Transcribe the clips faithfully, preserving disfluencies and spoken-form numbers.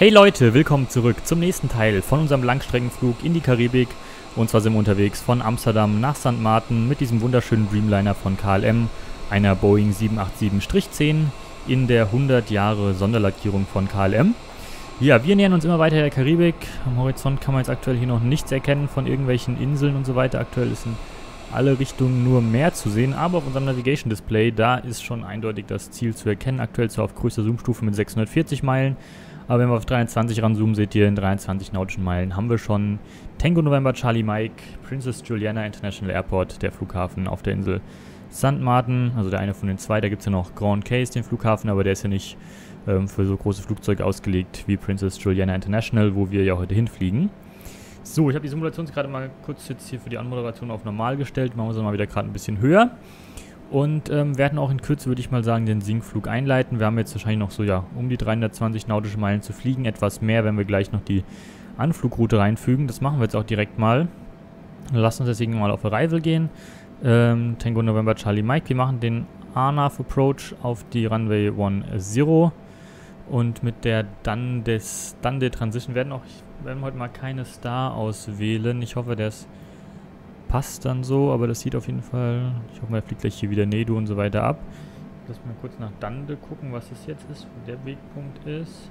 Hey Leute, willkommen zurück zum nächsten Teil von unserem Langstreckenflug in die Karibik. Und zwar sind wir unterwegs von Amsterdam nach Sankt Martin mit diesem wunderschönen Dreamliner von K L M, einer Boeing sieben acht sieben zehn in der hundert Jahre Sonderlackierung von K L M. Ja, wir nähern uns immer weiter der Karibik. Am Horizont kann man jetzt aktuell hier noch nichts erkennen von irgendwelchen Inseln und so weiter. Aktuell ist in alle Richtungen nur Meer zu sehen, aber auf unserem Navigation Display, da ist schon eindeutig das Ziel zu erkennen. Aktuell zwar auf größter Zoomstufe mit sechshundertvierzig Meilen, aber wenn wir auf dreiundzwanzig ranzoomen, seht ihr, in dreiundzwanzig nautischen Meilen haben wir schon Tango November Charlie Mike, Princess Juliana International Airport, der Flughafen auf der Insel Sankt Martin, also der eine von den zwei. Da gibt es ja noch Grand Case, den Flughafen, aber der ist ja nicht ähm, für so große Flugzeuge ausgelegt wie Princess Juliana International, wo wir ja heute hinfliegen. So, ich habe die Simulation gerade mal kurz jetzt hier für die Anmoderation auf normal gestellt. Machen wir sie mal wieder gerade ein bisschen höher. Und ähm, werden auch in Kürze, würde ich mal sagen, den Sinkflug einleiten. Wir haben jetzt wahrscheinlich noch so, ja, um die dreihundertzwanzig nautische Meilen zu fliegen. Etwas mehr, wenn wir gleich noch die Anflugroute reinfügen. Das machen wir jetzt auch direkt mal. Lass uns deswegen mal auf Arrival gehen. Ähm, Tango November Charlie Mike. Wir machen den A N A F Approach auf die Runway zehn. Und mit der Dundee Transition werden auch... werden heute mal keine Star auswählen. Ich hoffe, das passt dann so, aber das sieht auf jeden Fall... Ich hoffe, er fliegt gleich hier wieder Nedo und so weiter ab. Lass mal kurz nach Dundee gucken, was das jetzt ist, wo der Wegpunkt ist.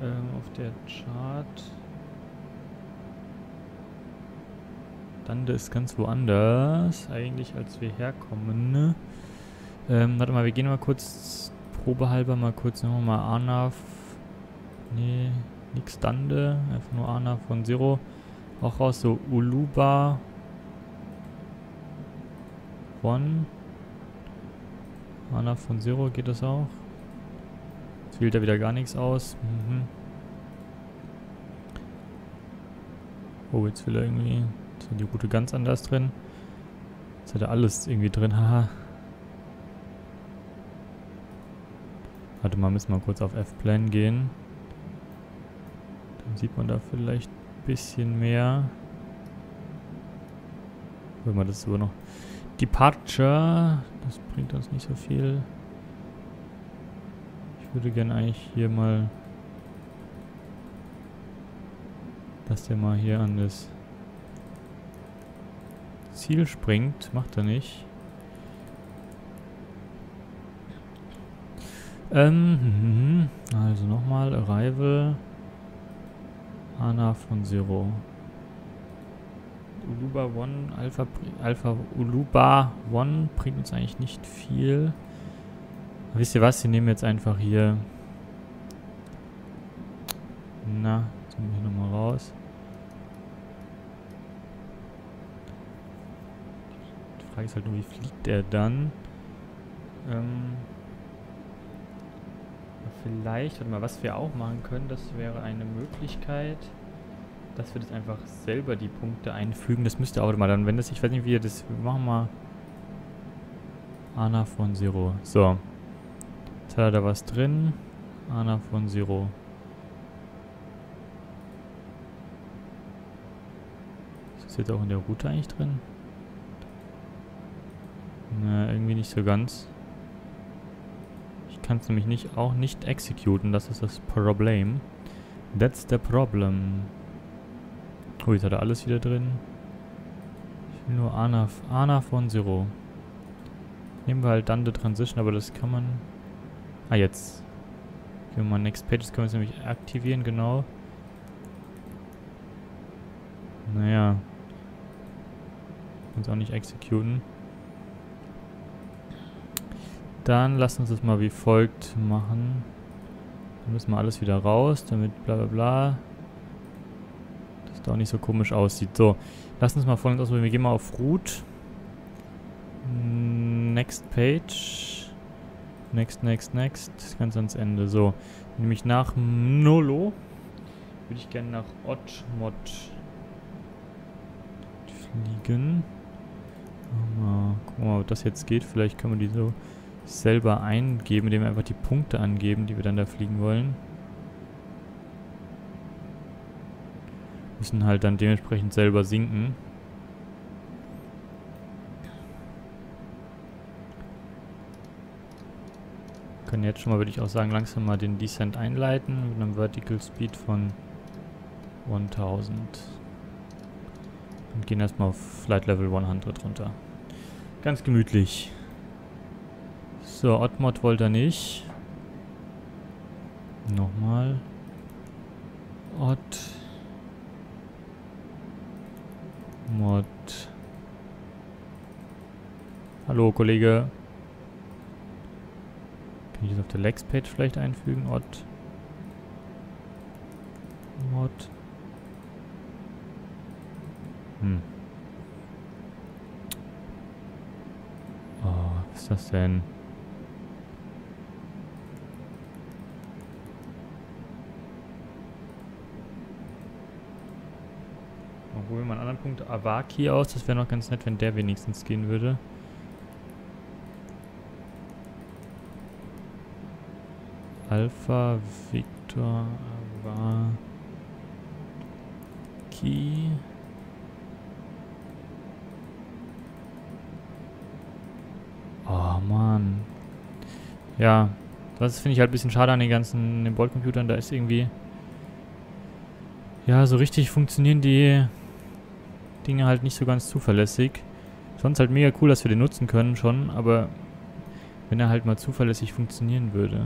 Ähm, auf der Chart. Dundee ist ganz woanders, eigentlich, als wir herkommen. Ne? Ähm, warte mal, wir gehen mal kurz, probehalber mal kurz nochmal A N A F. Nee... Nix Dundee, einfach nur A N A F von Zero. Auch raus, so Uluba von A N A F von Zero geht das auch. Jetzt wählt er wieder gar nichts aus. Mhm. Oh, jetzt will er irgendwie. Jetzt hat die Route ganz anders drin. Jetzt hat er alles irgendwie drin, haha. Warte mal, müssen wir kurz auf F-Plan gehen. Sieht man da vielleicht ein bisschen mehr. Wenn man das aber noch... Departure, das bringt uns nicht so viel. Ich würde gerne eigentlich hier mal... dass der mal hier an das Ziel springt. Macht er nicht. Ähm, also nochmal, Arrival... A N A F von Zero. Uluba One, Alpha, Alpha Uluba One bringt uns eigentlich nicht viel. Aber wisst ihr was? Wir nehmen jetzt einfach hier. Na, jetzt nehmen wir hier nochmal raus. Die Frage ist halt nur, wie fliegt er dann? Ähm. Vielleicht, warte mal, was wir auch machen können, das wäre eine Möglichkeit, dass wir das einfach selber die Punkte einfügen. Das müsste auch mal dann, wenn das, ich weiß nicht, wie wir das, wir machen mal A N A F von Zero. So, jetzt hat er da was drin, A N A F von Zero. Ist das jetzt auch in der Route eigentlich drin? Na, irgendwie nicht so ganz. Kannst du nämlich nicht, auch nicht executen, das ist das Problem. That's the problem. Oh, jetzt hat er alles wieder drin. Ich will nur A N A F, A N A F von Zero. Nehmen wir halt dann die Transition, aber das kann man... Ah, jetzt. Gehen wir mal Next Page, das können wir jetzt nämlich aktivieren, genau. Naja. Kannst auch nicht executen. Dann lasst uns das mal wie folgt machen. Dann müssen wir alles wieder raus, damit bla bla bla. Das da auch nicht so komisch aussieht. So, lasst uns mal folgendes ausprobieren. Wir gehen mal auf Route. Next Page. Next, next, next. Das Ganze ans Ende. So, nämlich nach Monolo würde ich gerne nach Oddmod fliegen. Mal gucken mal, ob das jetzt geht. Vielleicht können wir die so selber eingeben, indem wir einfach die Punkte angeben, die wir dann da fliegen wollen. Müssen halt dann dementsprechend selber sinken. können jetzt schon mal, würde ich auch sagen, langsam mal den Descent einleiten mit einem Vertical Speed von tausend. Und gehen erstmal auf Flight Level hundert runter. Ganz gemütlich. So, Oddmod wollte er nicht. Nochmal. Oddmod. Hallo, Kollege. Kann ich das auf der Lex-Page vielleicht einfügen? Oddmod. Hm. Oh, was ist das denn? Dann holen wir mal einen anderen Punkt Avaki aus. Das wäre noch ganz nett, wenn der wenigstens gehen würde. Alpha, Victor, Avaki. Oh Mann. Ja, das finde ich halt ein bisschen schade an den ganzen den Bordcomputern. Da ist irgendwie... Ja, so richtig funktionieren die Dinge halt nicht so ganz zuverlässig. Sonst halt mega cool, dass wir den nutzen können schon, aber wenn er halt mal zuverlässig funktionieren würde.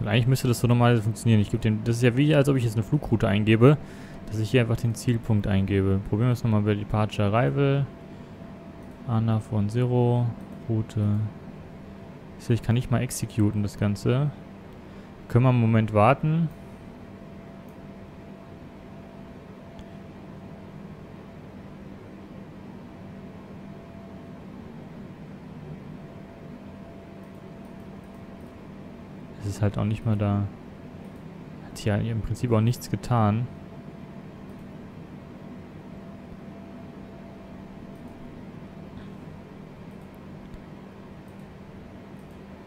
Und eigentlich müsste das so normal funktionieren. Ich gebe den... Das ist ja wie, als ob ich jetzt eine Flugroute eingebe. Dass ich hier einfach den Zielpunkt eingebe. Probieren wir es nochmal über Departure Arrival. A N A F von Zero. Route. Ich sehe, ich kann nicht mal executen das Ganze. Können wir einen Moment warten. Es ist halt auch nicht mal da. Hat hier im Prinzip auch nichts getan.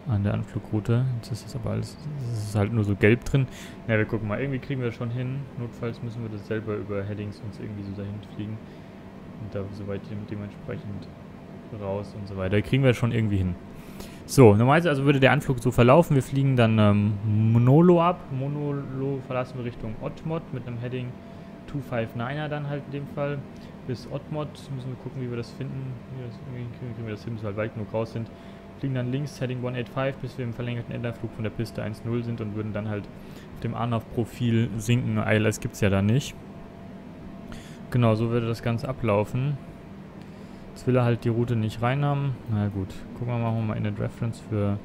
An der Anflugroute. Jetzt ist das aber alles, es ist halt nur so gelb drin. Na, wir gucken mal, irgendwie kriegen wir das schon hin. Notfalls müssen wir das selber über Headings uns irgendwie so dahin fliegen. Und da soweit dementsprechend raus und so weiter. Kriegen wir schon irgendwie hin. So, normalerweise also würde der Anflug so verlaufen. Wir fliegen dann ähm, Monolo ab. Monolo verlassen wir Richtung Oddmod mit einem Heading zweihundertneunundfünfziger dann halt in dem Fall. Bis Oddmod müssen wir gucken, wie wir das finden. Wie wir das irgendwie kriegen wir das hin, bis wir halt weit genug raus sind. Fliegen dann links, Heading hundertfünfundachtzig, bis wir im verlängerten Endanflug von der Piste eins null sind und würden dann halt auf dem A N A F-Profil sinken. I L S gibt es ja da nicht. Genau, so würde das Ganze ablaufen. Jetzt will er halt die Route nicht reinhaben. Na gut, gucken wir mal, machen wir mal in den Reference für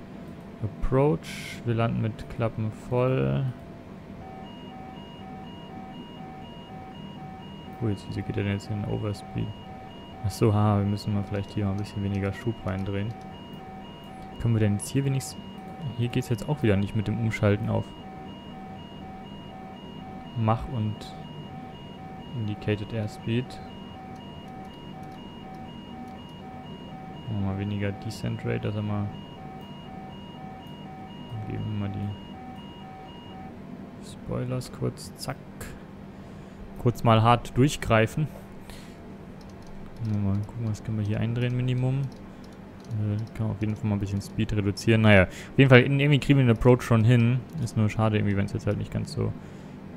Approach. Wir landen mit Klappen voll. Oh, jetzt wieso geht er denn jetzt in Overspeed? Achso, haha, wir müssen mal vielleicht hier mal ein bisschen weniger Schub reindrehen. Können wir denn jetzt hier wenigstens... Hier geht es jetzt auch wieder nicht mit dem Umschalten auf Mach und Indicated Airspeed. Mal weniger Descent Rate, also mal... Geben wir mal die Spoilers kurz, zack. Kurz mal hart durchgreifen. Mal gucken, was können wir hier eindrehen, Minimum. Kann auf jeden Fall mal ein bisschen Speed reduzieren. Naja, auf jeden Fall, irgendwie kriegen wir den Approach schon hin. Ist nur schade irgendwie, wenn es jetzt halt nicht ganz so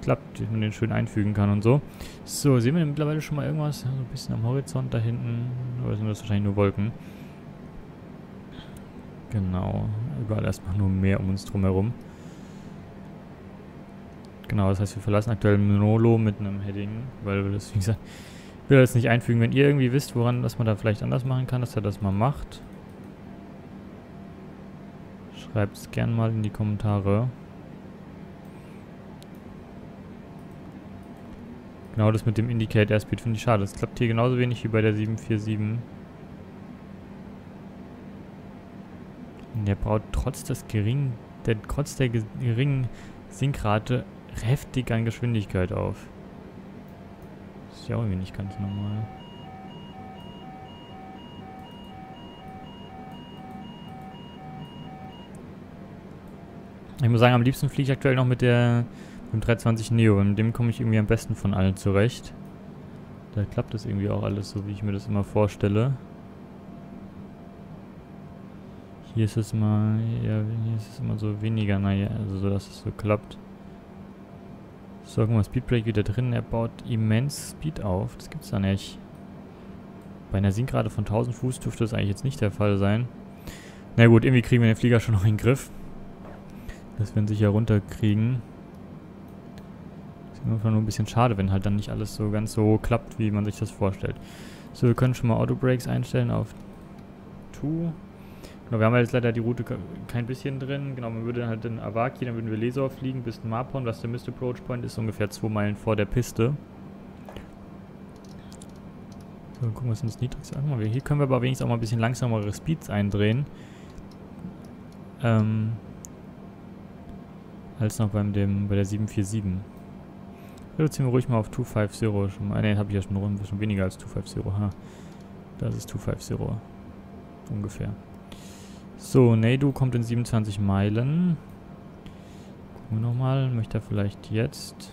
klappt, dass man den schön einfügen kann und so. So, sehen wir denn mittlerweile schon mal irgendwas? So ein bisschen am Horizont da hinten. Oder sind das wahrscheinlich nur Wolken? Genau. Überall erstmal nur Meer um uns drumherum. Genau, das heißt, wir verlassen aktuell Monolo mit einem Heading, weil wir das, wie gesagt, ich will das nicht einfügen. Wenn ihr irgendwie wisst, woran, was man da vielleicht anders machen kann, dass er das mal macht. Schreibt es gern mal in die Kommentare. Genau das mit dem Indicate Airspeed finde ich schade. Das klappt hier genauso wenig wie bei der sieben vier sieben. Und der braucht trotz des geringen, der, trotz der geringen Sinkrate heftig an Geschwindigkeit auf. Das ist ja auch irgendwie nicht ganz normal. Ich muss sagen, am liebsten fliege ich aktuell noch mit der mit dem dreihundertzwanzig Neo. Mit dem komme ich irgendwie am besten von allen zurecht. Da klappt das irgendwie auch alles so, wie ich mir das immer vorstelle. Hier ist es mal, ja, hier ist es immer so weniger, naja, also so, dass es so klappt. So, guck mal, Speedbrake wieder drin, er baut immens Speed auf, das gibt's da nicht. Bei einer Sinkrate von tausend Fuß dürfte das eigentlich jetzt nicht der Fall sein. Na gut, irgendwie kriegen wir den Flieger schon noch in den Griff. Dass wir ihn sicher runterkriegen. Das ist einfach nur ein bisschen schade, wenn halt dann nicht alles so ganz so klappt, wie man sich das vorstellt. So, wir können schon mal Autobrakes einstellen auf zwei. Genau, wir haben jetzt leider die Route kein bisschen drin. Genau, man würde halt in Avaki, dann würden wir Lesor fliegen bis Marpon, was der Mist Approach Point ist, ungefähr zwei Meilen vor der Piste. So, dann gucken wir uns das niedrigste an. Hier können wir aber wenigstens auch mal ein bisschen langsamere Speeds eindrehen. Ähm. Als noch beim dem, bei der sieben vier sieben. Reduzieren wir ruhig mal auf zwei fünfzig schon mal. Ne, habe ich ja schon rund, schon weniger als zwei fünfzig. Ha. Das ist zwei fünfzig. Ungefähr. So, Neidu kommt in siebenundzwanzig Meilen. Gucken wir nochmal. Möchte er vielleicht jetzt...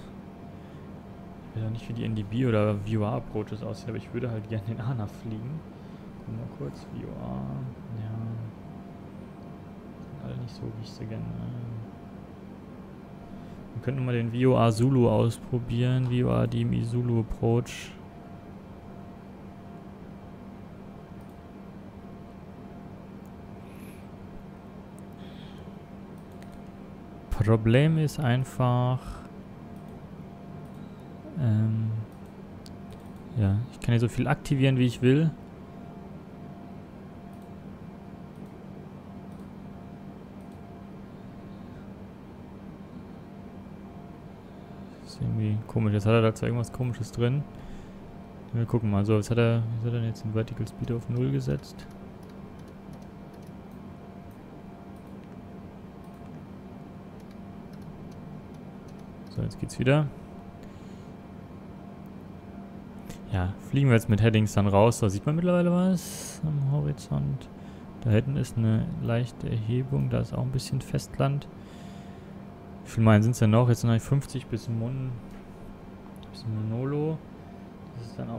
Ich weiß auch nicht, wie die N D B oder V O R-Approaches aussehen, aber ich würde halt gerne den A N A F fliegen. Gucken wir mal kurz. V O R... Ja... Alle nicht so, wie ich sie gerne... Wir könnten mal den V O R Zulu ausprobieren. V O R D M I Zulu Approach. Problem ist einfach... Ähm... Ja, ich kann hier so viel aktivieren, wie ich will. Das ist irgendwie komisch. Jetzt hat er da zwar irgendwas Komisches drin. Wir gucken mal. So, jetzt hat er, jetzt hat er jetzt den Vertical Speed auf null gesetzt. So, jetzt geht's wieder. Ja, fliegen wir jetzt mit Headings dann raus. Da sieht man mittlerweile was am Horizont. Da hinten ist eine leichte Erhebung. Da ist auch ein bisschen Festland. Wie viele Meilen sind es denn noch? Jetzt sind eigentlich fünfzig bis, Mon bis Monolo. Das ist dann auch...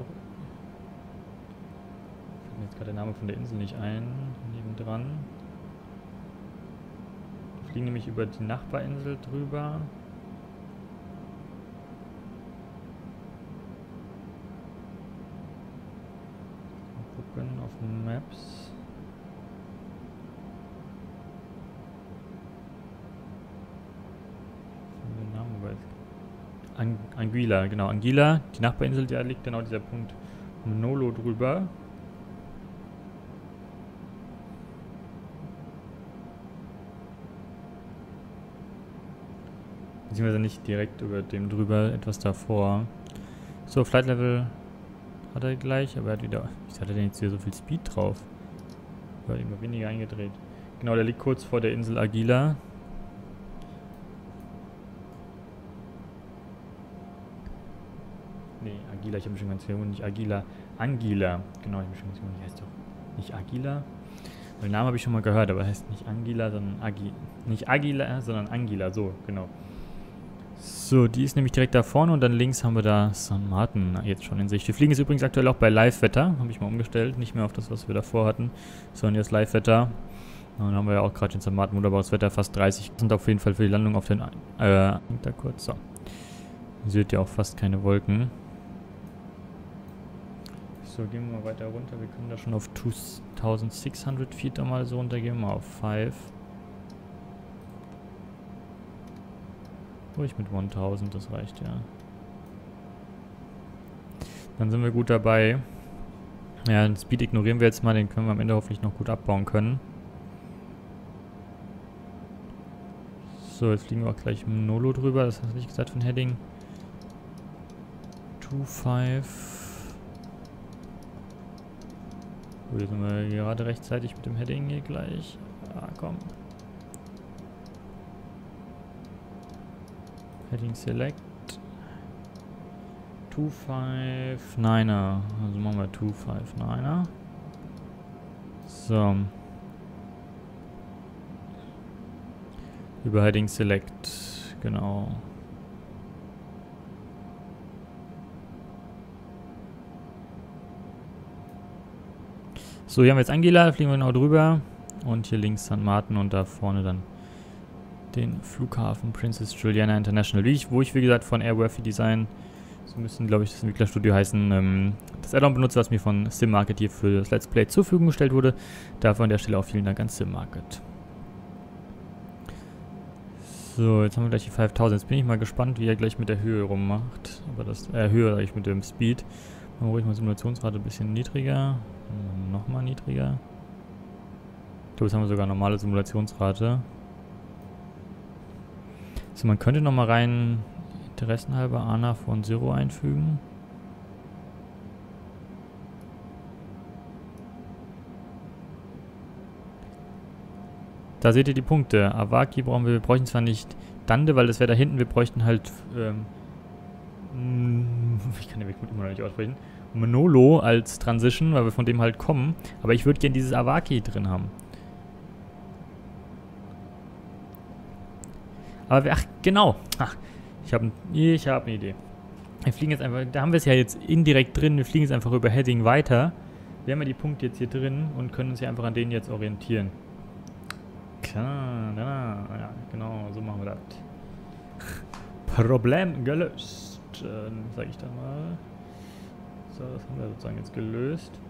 Fällt mir jetzt gerade der Name von der Insel nicht ein. Nebendran. Wir fliegen nämlich über die Nachbarinsel drüber. Auf Maps. Den Namen An Anguilla, genau. Anguilla, die Nachbarinsel, da liegt genau dieser Punkt Monolo drüber. Beziehungsweise nicht direkt über dem drüber, etwas davor. So, Flight Level. Hat er gleich, aber er hat wieder... Wieso hat er denn jetzt hier so viel Speed drauf? Er hat immer weniger eingedreht. Genau, der liegt kurz vor der Insel Anguilla. Ne, Anguilla, ich habe mich schon ganz verwundert. Nicht Anguilla, Anguilla. Genau, ich habe mich schon ganz verwundert. Die heißt doch nicht Anguilla. Den Namen habe ich schon mal gehört, aber er heißt nicht Anguilla, sondern Anguilla. Nicht Anguilla, sondern Anguilla, so, genau. So, die ist nämlich direkt da vorne und dann links haben wir da Sankt Martin jetzt schon in Sicht. Wir fliegen jetzt übrigens aktuell auch bei Live-Wetter, habe ich mal umgestellt, nicht mehr auf das, was wir davor hatten, sondern jetzt Live-Wetter. Und dann haben wir ja auch gerade in Sankt Martin wunderbares Wetter, fast dreißig. Sind auf jeden Fall für die Landung auf den... Ein äh, da kurz, so. Ihr seht ja auch fast keine Wolken. So, gehen wir mal weiter runter, wir können da schon auf sechsundzwanzighundert Feet einmal so runter, gehen wir mal auf fünf. Ruhig mit tausend, das reicht ja. Dann sind wir gut dabei. Ja, den Speed ignorieren wir jetzt mal, den können wir am Ende hoffentlich noch gut abbauen können. So, jetzt fliegen wir auch gleich Monolo drüber, das hast du nicht gesagt von Heading. zwei fünf. Gut, jetzt sind wir gerade rechtzeitig mit dem Heading hier gleich. Ah, komm. Heading Select zwei fünf neun er. Also machen wir zwei fünf neun er. So. Über Heading Select. Genau. So, hier haben wir jetzt Anguilla. Fliegen wir genau drüber. Und hier links Sankt Martin und da vorne dann den Flughafen Princess Juliana International, wo ich, wie gesagt, von Airworthy Design, so müssen, glaube ich, das Entwicklerstudio heißen, ähm, das Add-on benutze, was mir von Simmarket hier für das Let's Play zur Verfügung gestellt wurde. Dafür an der Stelle auch vielen Dank an Simmarket. So, jetzt haben wir gleich die fünftausend. Jetzt bin ich mal gespannt, wie er gleich mit der Höhe rummacht. Aber das äh, Höhe, sage ich, mit dem Speed. Dann ruhig mal Simulationsrate ein bisschen niedriger. Nochmal niedriger. Ich glaube, jetzt haben wir sogar normale Simulationsrate. So, man könnte nochmal rein interessenhalber A N A F und Zero einfügen. Da seht ihr die Punkte. Avaki brauchen wir, wir bräuchten zwar nicht Dundee, weil das wäre da hinten, wir bräuchten halt, ähm, ich kann den Weg gut immer noch nicht aussprechen, Monolo als Transition, weil wir von dem halt kommen, aber ich würde gerne dieses Avaki drin haben. Aber, wir, ach, genau, ach, ich habe ich hab eine Idee. Wir fliegen jetzt einfach, da haben wir es ja jetzt indirekt drin, wir fliegen jetzt einfach über Heading weiter. Wir haben ja die Punkte jetzt hier drin und können uns ja einfach an denen jetzt orientieren. Klar, ja, ja, genau, so machen wir das. Problem gelöst, äh, sage ich da mal. So, das haben wir sozusagen jetzt gelöst.